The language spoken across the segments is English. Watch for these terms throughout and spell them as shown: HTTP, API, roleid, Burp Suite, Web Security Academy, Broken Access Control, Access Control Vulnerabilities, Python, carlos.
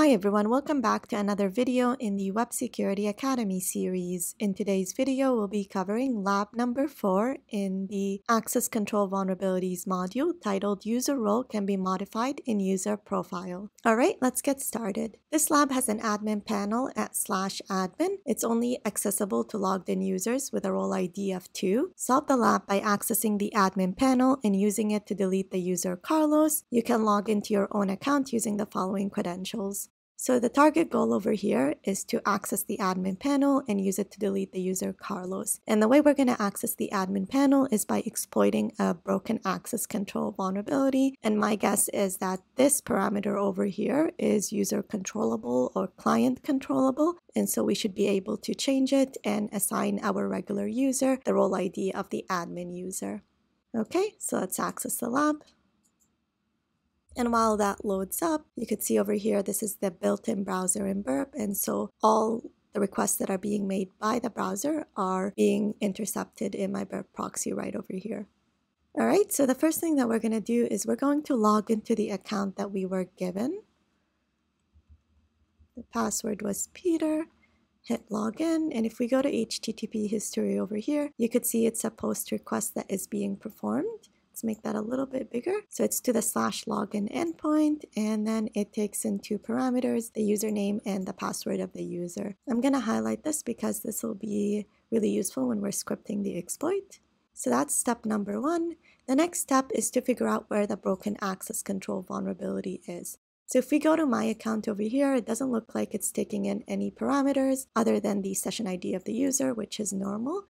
Hi everyone, welcome back to another video in the Web Security Academy series. In today's video, we'll be covering lab number 4 in the Access Control Vulnerabilities module titled User Role Can Be Modified in User Profile. Alright, let's get started. This lab has an admin panel at /admin. It's only accessible to logged in users with a role ID of 2. Solve the lab by accessing the admin panel and using it to delete the user Carlos. You can log into your own account using the following credentials. So the target goal over here is to access the admin panel and use it to delete the user Carlos. And the way we're going to access the admin panel is by exploiting a broken access control vulnerability. And my guess is that this parameter over here is user controllable or client controllable. And so we should be able to change it and assign our regular user the role ID of the admin user. Okay, so let's access the lab. And while that loads up, you could see over here, this is the built-in browser in Burp. And so all the requests that are being made by the browser are being intercepted in my Burp proxy right over here. All right, so the first thing that we're going to do is we're going to log into the account that we were given. The password was Peter. Hit login, and if we go to HTTP history over here, you could see it's a post request that is being performed. Let's make that a little bit bigger. So it's to the /login endpoint, and then it takes in 2 parameters, the username and the password of the user. I'm going to highlight this because this will be really useful when we're scripting the exploit. So that's step number 1. The next step is to figure out where the broken access control vulnerability is. So if we go to my account over here, it doesn't look like it's taking in any parameters other than the session ID of the user, which is normal.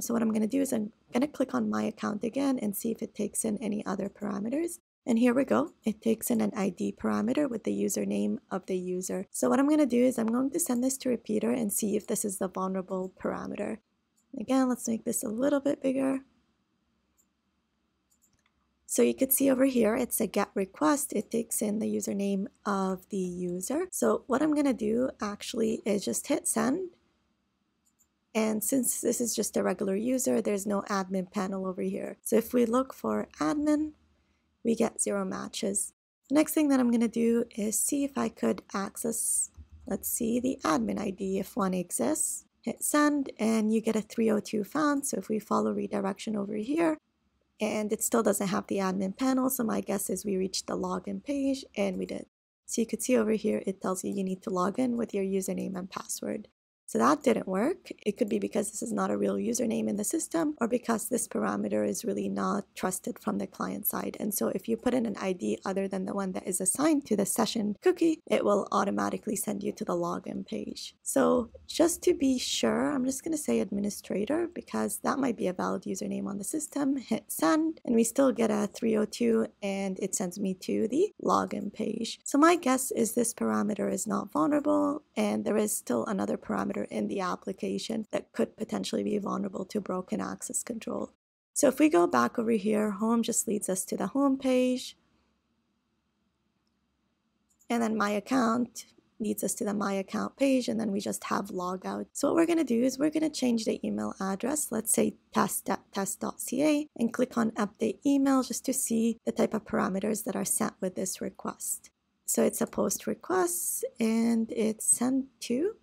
So what I'm going to do is I'm going to click on my account again and see if it takes in any other parameters. And here we go. It takes in an ID parameter with the username of the user. So what I'm going to do is I'm going to send this to Repeater and see if this is the vulnerable parameter. Again, let's make this a little bit bigger. So you could see over here, it's a GET request. It takes in the username of the user. So what I'm going to do actually is just hit send. And since this is just a regular user, there's no admin panel over here. So if we look for admin, we get 0 matches. The next thing that I'm going to do is see if I could access, let's see, the admin ID if one exists. Hit send, and you get a 302 found. So if we follow redirection over here, and it still doesn't have the admin panel. So my guess is we reached the login page, and we did. So you could see over here, it tells you you need to log in with your username and password. So that didn't work. It could be because this is not a real username in the system, or because this parameter is really not trusted from the client side. And so if you put in an ID other than the one that is assigned to the session cookie, it will automatically send you to the login page. So just to be sure, I'm just going to say administrator, because that might be a valid username on the system. Hit send, and we still get a 302, and it sends me to the login page. So my guess is this parameter is not vulnerable, and there is still another parameter in the application that could potentially be vulnerable to broken access control. So if we go back over here, home just leads us to the home page. And then my account leads us to the my account page, and then we just have logout. So what we're going to do is we're going to change the email address, let's say test.test.ca, and click on update email just to see the type of parameters that are sent with this request. So it's a post request, and it's sent to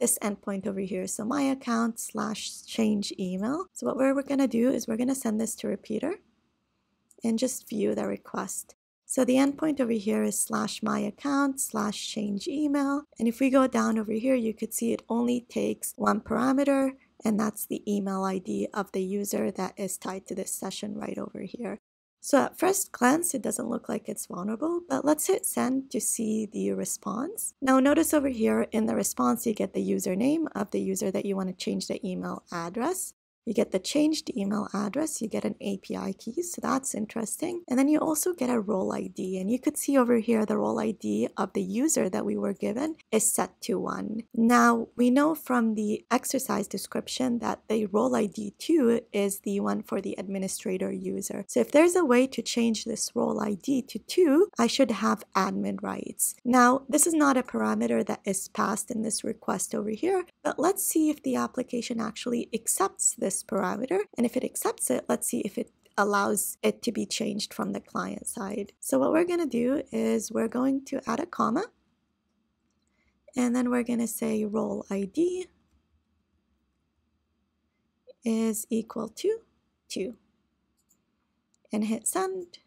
this endpoint over here. So my account /change email. So what we're going to do is we're going to send this to Repeater and just view the request. So the endpoint over here is /my account/change email. And if we go down over here, you could see it only takes 1 parameter, and that's the email ID of the user that is tied to this session right over here. So at first glance, it doesn't look like it's vulnerable, but let's hit send to see the response. Now notice over here in the response, you get the username of the user that you want to change the email address. You get the changed email address, you get an API key, so that's interesting. And then you also get a role ID, and you could see over here the role ID of the user that we were given is set to 1. Now, we know from the exercise description that the role ID 2 is the one for the administrator user. So if there's a way to change this role ID to 2, I should have admin rights. Now, this is not a parameter that is passed in this request over here, but let's see if the application actually accepts this parameter, and if it accepts it, let's see if it allows it to be changed from the client side. So what we're going to do is we're going to add a comma And then we're going to say role ID is equal to 2 and hit send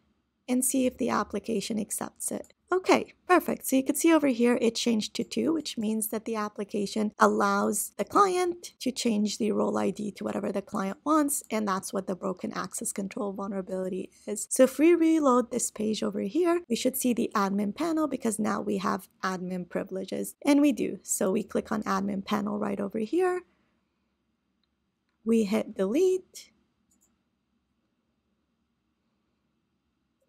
and see if the application accepts it. Okay, perfect. So you can see over here it changed to 2, which means that the application allows the client to change the role ID to whatever the client wants, and that's what the broken access control vulnerability is. So if we reload this page over here, we should see the admin panel because now we have admin privileges, and we do. So we click on admin panel right over here. We hit delete.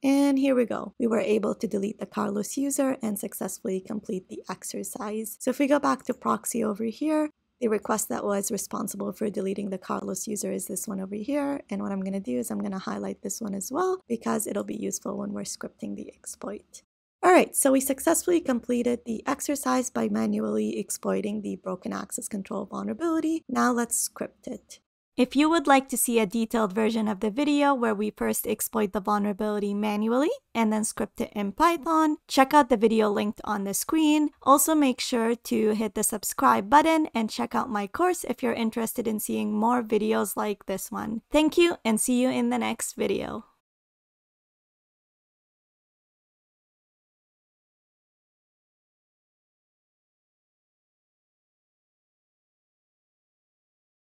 And here we go. We were able to delete the Carlos user and successfully complete the exercise. So if we go back to proxy over here, the request that was responsible for deleting the Carlos user is this one over here. And what I'm going to do is I'm going to highlight this one as well because it'll be useful when we're scripting the exploit. All right, so we successfully completed the exercise by manually exploiting the broken access control vulnerability. Now let's script it. If you would like to see a detailed version of the video where we first exploit the vulnerability manually and then script it in Python, check out the video linked on the screen. Also, make sure to hit the subscribe button and check out my course if you're interested in seeing more videos like this one. Thank you and see you in the next video.